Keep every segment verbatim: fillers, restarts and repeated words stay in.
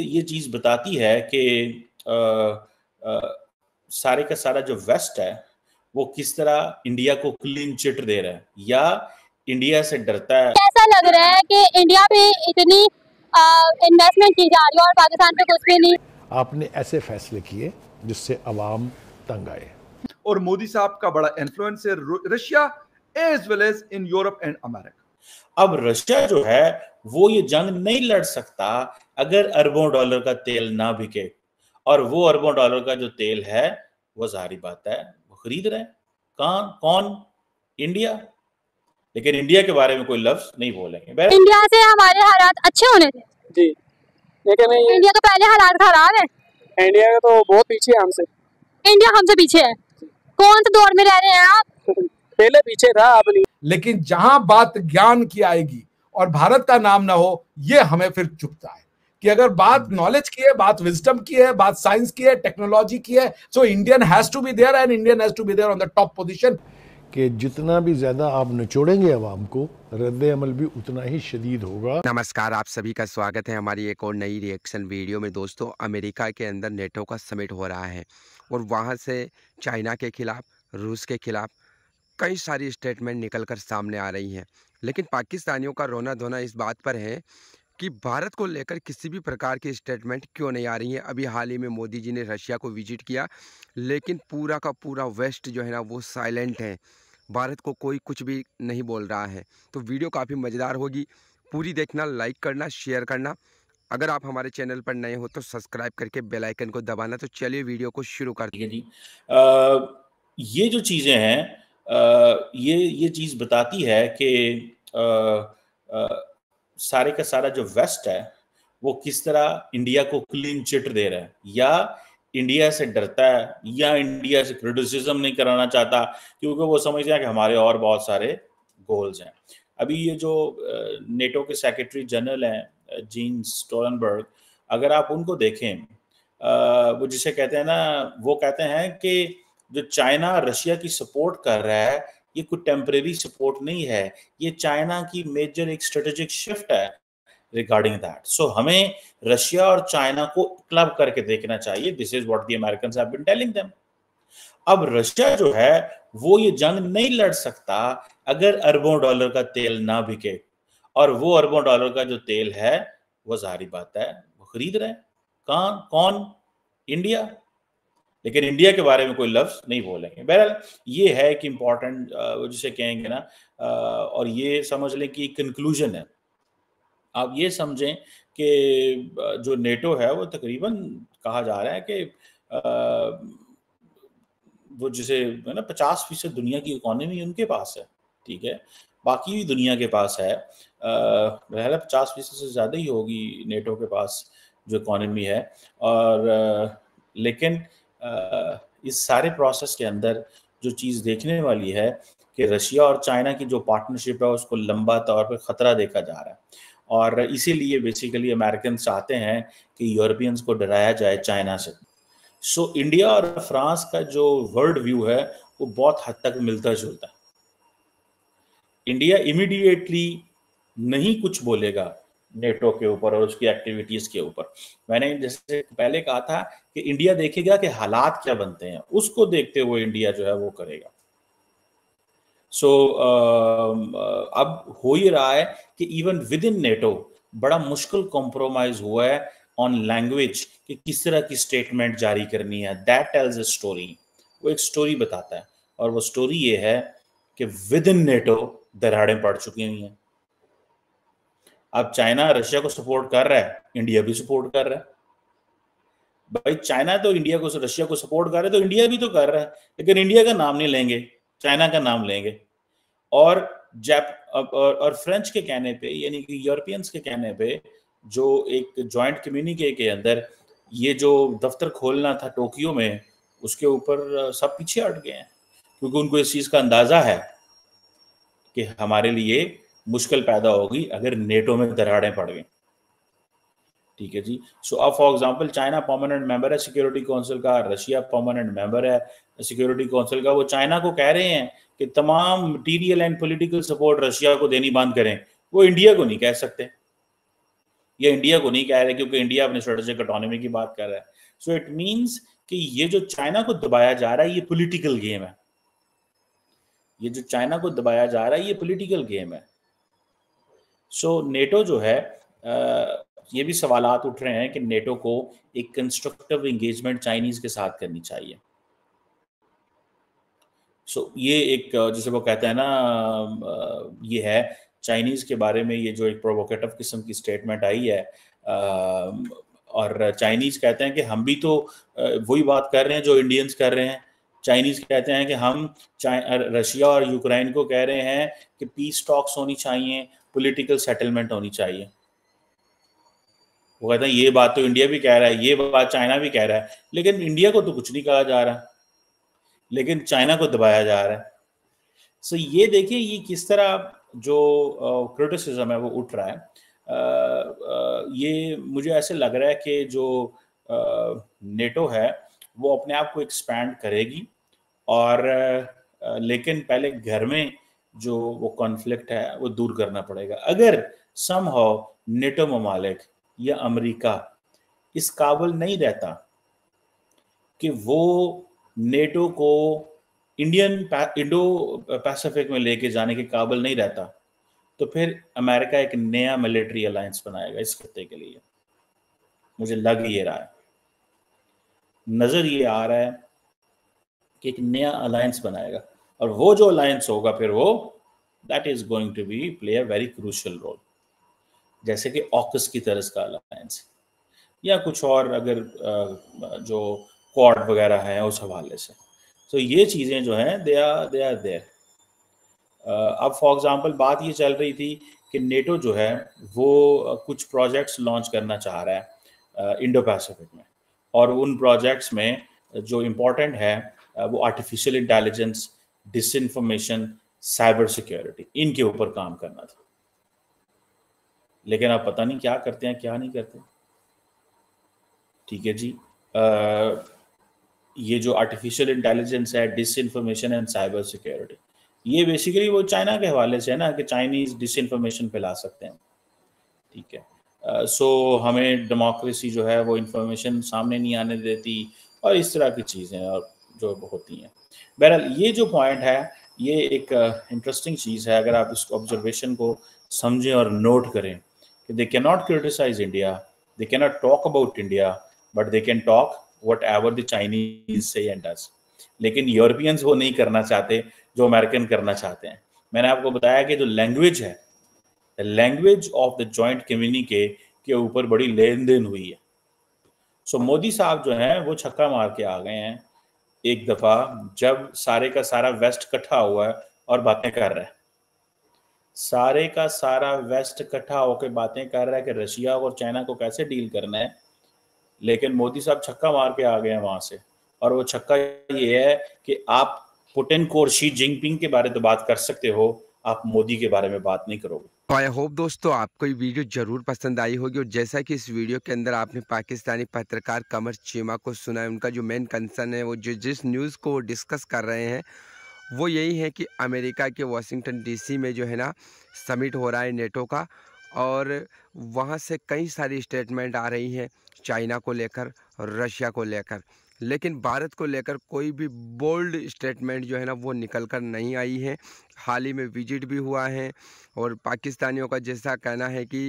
ये चीज बताती है कि आ, आ, सारे का सारा जो वेस्ट है वो किस तरह इंडिया को क्लीन चिट दे रहा है या इंडिया से डरता है। ऐसा लग रहा है कि इंडिया पे इतनी इन्वेस्टमेंट की जा रही है और पाकिस्तान पे कुछ भी नहीं। आपने ऐसे फैसले किए जिससे अवाम तंग आए। और मोदी साहब का बड़ा इन्फ्लुएंस है Russia as well as in Europe and America. अब रशिया जो है वो ये जंग नहीं लड़ सकता अगर अरबों डॉलर का तेल ना बिके, और वो अरबों डॉलर का जो तेल है वो जाहिर बात है वो खरीद रहे हैं कौन कौन इंडिया, लेकिन इंडिया के बारे में कोई लफ्ज नहीं बोलेंगे। इंडिया से हमारे हालात अच्छे होने थे जी, लेकिन इंडिया तो पहले हालात खराब है। इंडिया का तो बहुत पीछे है हमसे, इंडिया हमसे पीछे है। कौन से दौर में रह रहे हैं आप? पहले पीछे था अब नहीं। लेकिन जहां बात ज्ञान की आएगी और भारत का नाम ना हो ये हमें फिर चुभता है कि अगर बात नॉलेज की है, बात विजडम की है, बात साइंस की है, टेक्नोलॉजी की है, so Indian has to be there and Indian has to be there on the top position. कि जितना भी ज्यादा आप निचोड़ेंगे आवाम को रद्द अमल भी उतना ही शदीद होगा। नमस्कार, आप सभी का स्वागत है हमारी एक और नई रिएक्शन वीडियो में। दोस्तों, अमेरिका के अंदर नेटो का समिट हो रहा है और वहाँ से चाइना के खिलाफ, रूस के खिलाफ कई सारी स्टेटमेंट निकल कर सामने आ रही हैं, लेकिन पाकिस्तानियों का रोना धोना इस बात पर है कि भारत को लेकर किसी भी प्रकार की स्टेटमेंट क्यों नहीं आ रही है। अभी हाल ही में मोदी जी ने रशिया को विजिट किया, लेकिन पूरा का पूरा वेस्ट जो है ना वो साइलेंट है, भारत को कोई कुछ भी नहीं बोल रहा है। तो वीडियो काफ़ी मज़ेदार होगी, पूरी देखना, लाइक करना, शेयर करना। अगर आप हमारे चैनल पर नए हो तो सब्सक्राइब करके बेल आइकन को दबाना। तो चलिए वीडियो को शुरू कर दिए जी। ये जो चीज़ें हैं आ, ये ये चीज़ बताती है कि आ, आ, सारे का सारा जो वेस्ट है वो किस तरह इंडिया को क्लीन चिट दे रहा है या इंडिया से डरता है या इंडिया से क्रिटिसिज्म नहीं कराना चाहता क्योंकि वो समझते हैं कि हमारे और बहुत सारे गोल्स हैं। अभी ये जो नेटो के सेक्रेटरी जनरल हैं जीन स्टोलनबर्ग, अगर आप उनको देखें आ, वो जिसे कहते हैं ना, वो कहते हैं कि जो चाइना रशिया की सपोर्ट कर रहा है ये कोई टेम्परेरी सपोर्ट नहीं है, ये चाइना की मेजर एक स्ट्रेटेजिक शिफ्ट है रिगार्डिंग दैट। सो हमें रशिया और चाइना को क्लब करके देखना चाहिए। This is what the Americans have been telling them. अब रशिया जो है वो ये जंग नहीं लड़ सकता अगर अरबों डॉलर का तेल ना बिके, और वो अरबों डॉलर का जो तेल है वो जाहिर बात है वो खरीद रहे हैं कौन कौन इंडिया, लेकिन इंडिया के बारे में कोई लफ्ज नहीं बोलेंगे। बहरहाल ये है कि इम्पोर्टेंट जिसे कहेंगे ना, और ये समझ लें कि कंक्लूजन है। आप ये समझें कि जो नेटो है वो तकरीबन कहा जा रहा है कि वो जिसे है ना पचास फीसद दुनिया की इकोनॉमी उनके पास है, ठीक है, बाकी भी दुनिया के पास है। बहरहाल पचास फीसद से ज़्यादा ही होगी नेटो के पास जो इकोनॉमी है। और लेकिन इस सारे प्रोसेस के अंदर जो चीज़ देखने वाली है कि रशिया और चाइना की जो पार्टनरशिप है उसको लंबा तौर पर ख़तरा देखा जा रहा है, और इसीलिए बेसिकली अमेरिकन चाहते हैं कि यूरोपियंस को डराया जाए चाइना से। सो इंडिया और फ्रांस का जो वर्ल्ड व्यू है वो बहुत हद तक मिलता जुलता है। इंडिया इमीडिएटली नहीं कुछ बोलेगा नेटो के ऊपर और उसकी एक्टिविटीज़ के ऊपर। मैंने जैसे पहले कहा था कि इंडिया देखेगा कि हालात क्या बनते हैं, उसको देखते हुए इंडिया जो है वो करेगा। सो so, अब हो ही रहा है कि इवन विद इन नेटो बड़ा मुश्किल कॉम्प्रोमाइज हुआ है ऑन लैंग्वेज कि किस तरह की स्टेटमेंट जारी करनी है। दैट टेल्स अ स्टोरी, वो एक स्टोरी बताता है, और वो स्टोरी ये है कि विद इन नेटो दरारें पड़ चुकी हुई हैं। अब चाइना रशिया को सपोर्ट कर रहा है, इंडिया भी सपोर्ट कर रहा है। भाई चाइना तो इंडिया को रशिया को सपोर्ट कर रहा है तो इंडिया भी तो कर रहा है, लेकिन इंडिया का नाम नहीं लेंगे, चाइना का नाम लेंगे। और जाप और, और फ्रेंच के कहने पे, यानी कि यूरोपियंस के कहने पे, जो एक जॉइंट कम्युनिके के अंदर ये जो दफ्तर खोलना था टोक्यो में, उसके ऊपर सब पीछे हट गए हैं क्योंकि उनको इस चीज़ का अंदाज़ा है कि हमारे लिए मुश्किल पैदा होगी अगर नेटो में दरारें पड़ गई, ठीक है जी। सो अब for example China permanent member है सिक्योरिटी काउंसिल का, रशिया परमानेंट मेंबर है सिक्योरिटी काउंसिल का। वो चाइना को कह रहे हैं कि तमाम material and political support Russia को देनी बंद करें, वो इंडिया को नहीं कह सकते। या इंडिया को नहीं कह रहे क्योंकि इंडिया अपने स्ट्रेटेजिक ऑटोनॉमी की बात कर रहा है। सो इट मींस कि ये जो चाइना को दबाया जा रहा है ये पॉलिटिकल गेम है, ये जो चाइना को दबाया जा रहा है ये पॉलिटिकल गेम है। सो so, नेटो जो है आ, ये भी सवालात उठ रहे हैं कि नेटो को एक कंस्ट्रक्टिव एंगेजमेंट चाइनीज के साथ करनी चाहिए। सो so, ये एक जैसे वो कहते हैं ना, ये है चाइनीज के बारे में ये जो एक प्रोवोकेटिव किस्म की स्टेटमेंट आई है आ, और चाइनीज कहते हैं कि हम भी तो वही बात कर रहे हैं जो इंडियंस कर रहे हैं। चाइनीज कहते हैं कि हम रशिया और यूक्रेन को कह रहे हैं कि पीस टॉक्स होनी चाहिए, पॉलिटिकल सेटलमेंट होनी चाहिए। वो कहते हैं ये बात तो इंडिया भी कह रहा है, ये बात चाइना भी कह रहा है, लेकिन इंडिया को तो कुछ नहीं कहा जा रहा, लेकिन चाइना को दबाया जा रहा है। सो ये देखिए ये किस तरह जो क्रिटिसिज्म है वो उठ रहा है। आ, आ, ये मुझे ऐसे लग रहा है कि जो आ, नेटो है वो अपने आप को एक्सपैंड करेगी और आ, लेकिन पहले घर में जो वो कॉन्फ्लिक्ट है वो दूर करना पड़ेगा। अगर समहाउ नेटो ममालिक या अमेरिका इस काबिल नहीं रहता कि वो नेटो को इंडियन इंडो पैसिफिक में लेके जाने के काबिल नहीं रहता, तो फिर अमेरिका एक नया मिलिट्री अलायंस बनाएगा इस खत्ते के लिए। मुझे लग ये रहा है, नज़र ये आ रहा है कि एक नया अलायंस बनाएगा और वो जो अलायंस होगा फिर वो that is going to be play a very crucial role, जैसे कि ऑकस की तरह का अलायंस या कुछ और, अगर जो क्वाड वगैरह है उस हवाले से। तो ये चीज़ें जो हैं they are they are there. अब फॉर एग्जांपल बात ये चल रही थी कि नेटो जो है वो कुछ प्रोजेक्ट्स लॉन्च करना चाह रहा है इंडो पैसिफिक में, और उन प्रोजेक्ट्स में जो इम्पोर्टेंट है वो artificial intelligence, disinformation, cyber security, इनके ऊपर काम करना था। लेकिन आप पता नहीं क्या करते हैं क्या नहीं करते। ठीक है जी, uh, ये जो आर्टिफिशियल इंटेलिजेंस है, डिसइंफॉर्मेशन एंड साइबर सिक्योरिटी, ये बेसिकली वो चाइना के हवाले से है ना कि चाइनीज डिसइंफॉर्मेशन फैला सकते हैं। ठीक है, सो uh, so, हमें डेमोक्रेसी जो है वो इंफॉर्मेशन सामने नहीं आने देती और इस तरह की चीज़ें और जो होती हैं। बहरहाल ये जो पॉइंट है ये एक इंटरेस्टिंग uh, चीज़ है। अगर आप इस ऑब्जर्वेशन को समझें और नोट करें कि they can not criticise India, they can not talk about India, but they can talk whatever the Chinese say and does। लेकिन यूरोपियंस वो नहीं करना चाहते जो अमेरिकन करना चाहते हैं। मैंने आपको बताया कि जो लैंग्वेज है, language of the joint communique के ऊपर बड़ी लेन देन हुई है। सो so, मोदी साहब जो हैं वो छक्का मार के आ गए हैं एक दफ़ा, जब सारे का सारा वेस्ट इकट्ठा हुआ है और बातें कर रहा है। सारे का सारा वेस्ट इकट्ठा होकर बातें कर रहा है कि रशिया और चाइना को कैसे डील करना है, लेकिन मोदी साहब छक्का मार के आ गए हैं वहां से। और वो छक्का ये है कि आप पुतिन को और शी जिनपिंग के बारे में तो बात कर सकते हो, आप मोदी के बारे में बात नहीं करोगे। आई होप दोस्तों आपको ये वीडियो जरूर पसंद आई होगी, और जैसा कि इस वीडियो के अंदर आपने पाकिस्तानी पत्रकार कमर चीमा को सुना है, उनका जो मेन कंसर्न है, वो जो जिस न्यूज़ को वो डिस्कस कर रहे हैं वो यही है कि अमेरिका के वाशिंगटन डीसी में जो है ना समिट हो रहा है नेटो का, और वहाँ से कई सारी स्टेटमेंट आ रही हैं चाइना को लेकर और रशिया को लेकर, लेकिन भारत को लेकर कोई भी बोल्ड स्टेटमेंट जो है ना वो निकल कर नहीं आई है। हाल ही में विजिट भी हुआ है और पाकिस्तानियों का जैसा कहना है कि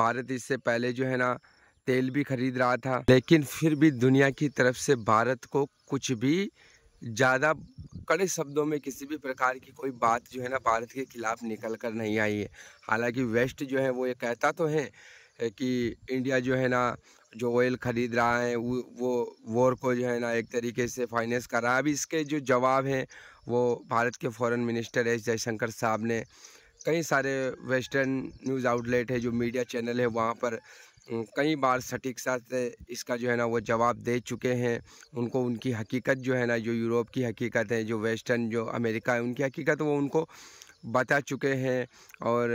भारत इससे पहले जो है ना तेल भी खरीद रहा था, लेकिन फिर भी दुनिया की तरफ से भारत को कुछ भी ज़्यादा कड़े शब्दों में किसी भी प्रकार की कोई बात जो है ना भारत के खिलाफ निकल कर नहीं आई है। हालांकि वेस्ट जो है वो ये कहता तो है कि इंडिया जो है ना जो ऑयल ख़रीद रहा है वो वॉर को जो है ना एक तरीके से फाइनेंस कर रहा है। अभी इसके जो जवाब हैं वो भारत के फॉरेन मिनिस्टर एस जयशंकर साहब ने कई सारे वेस्टर्न न्यूज़ आउटलेट है जो मीडिया चैनल है वहाँ पर कई बार सटीकता से इसका जो है ना वो जवाब दे चुके हैं। उनको उनकी हकीकत जो है ना जो यूरोप की हकीकत है, जो वेस्टर्न जो अमेरिका है उनकी हकीकत वो उनको बता चुके हैं। और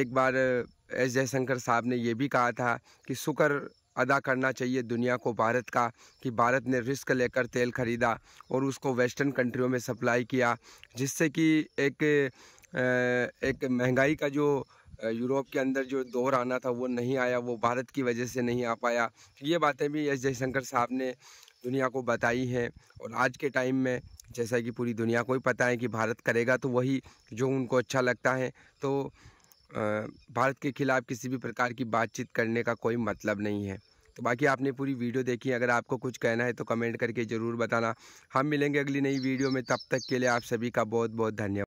एक बार एस जयशंकर साहब ने ये भी कहा था कि शुक्र अदा करना चाहिए दुनिया को भारत का कि भारत ने रिस्क लेकर तेल ख़रीदा और उसको वेस्टर्न कंट्रियों में सप्लाई किया, जिससे कि एक एक महंगाई का जो यूरोप के अंदर जो दौर आना था वो नहीं आया, वो भारत की वजह से नहीं आ पाया। ये बातें भी एस जयशंकर साहब ने दुनिया को बताई हैं। और आज के टाइम में जैसा कि पूरी दुनिया को ही पता है कि भारत करेगा तो वही जो उनको अच्छा लगता है, तो भारत के खिलाफ किसी भी प्रकार की बातचीत करने का कोई मतलब नहीं है। तो बाकी आपने पूरी वीडियो देखी, अगर आपको कुछ कहना है तो कमेंट करके ज़रूर बताना। हम मिलेंगे अगली नई वीडियो में, तब तक के लिए आप सभी का बहुत बहुत धन्यवाद।